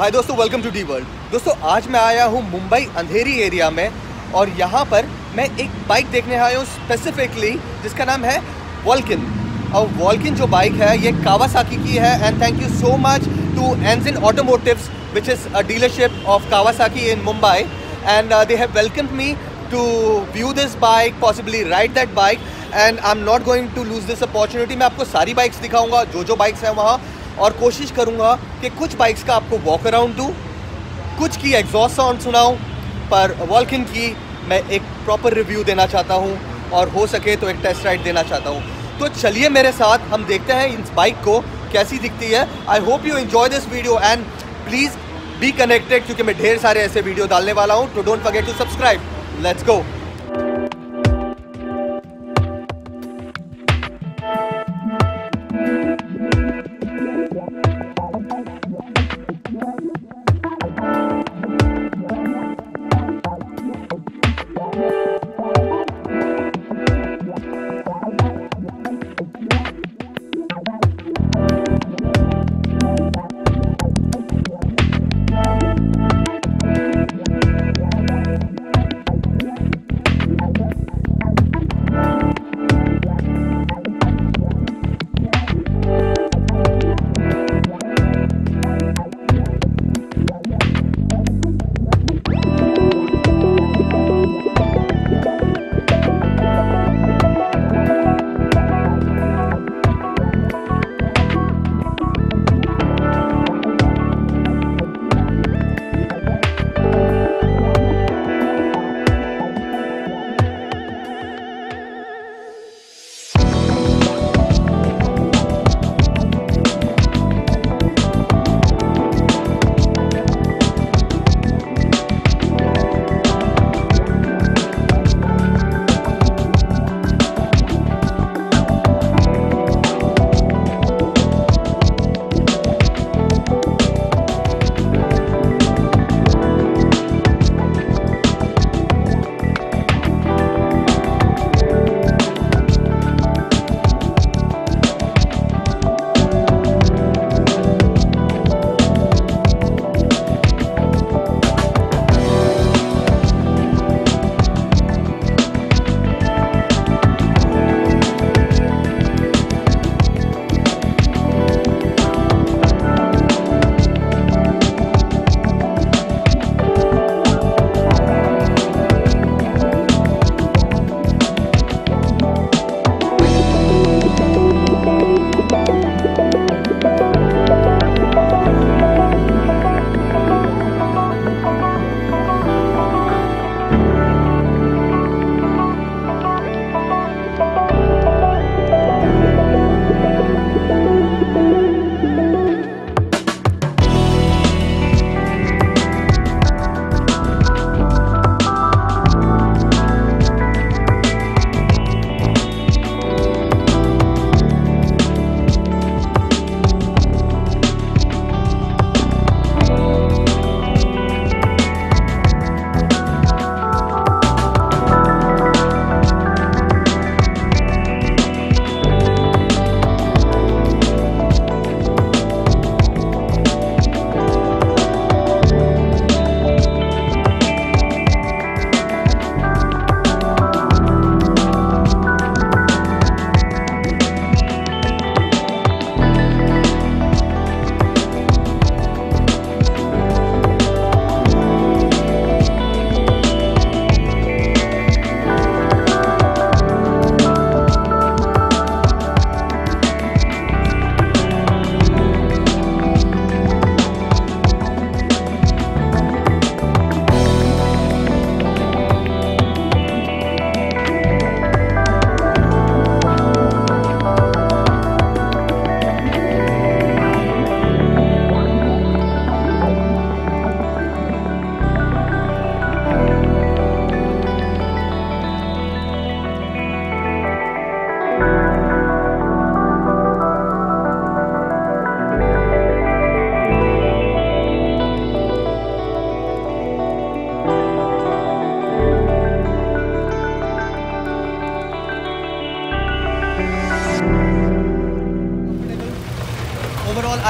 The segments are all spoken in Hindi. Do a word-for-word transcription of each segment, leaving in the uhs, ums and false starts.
हाय दोस्तों, वेलकम टू डी वर्ल्ड। दोस्तों आज मैं आया हूँ मुंबई अंधेरी एरिया में और यहाँ पर मैं एक बाइक देखने आया हूँ स्पेसिफिकली जिसका नाम है वॉल्किन। और वॉल्किन जो बाइक है ये कावासाकी की है and thank you so much to Enjen automotives which is a dealership of Kawasaki in Mumbai and they have welcomed me to view this bike, possibly ride that bike and I'm not going to lose this opportunity। मैं आपको सारी bikes दिखाऊंगा जो जो bikes हैं वहाँ, और कोशिश करूँगा कि कुछ bikes का आपको walk around दूँ, कुछ की exhaust sound सुनाऊँ, पर Vulcan की मैं एक proper review देना चाहता हूँ और हो सके तो एक test ride देना चाहता हूँ। तो चलिए मेरे साथ हम देखते हैं इस bike को कैसी दिखती है। I hope you enjoy this video and please be connected क्योंकि मैं ढेर सारे ऐसे video डालने वाला हूँ। तो don't forget to subscribe। Let's go।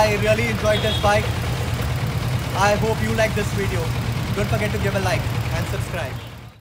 I really enjoyed this bike. I hope you like this video. Don't forget to give a like and subscribe.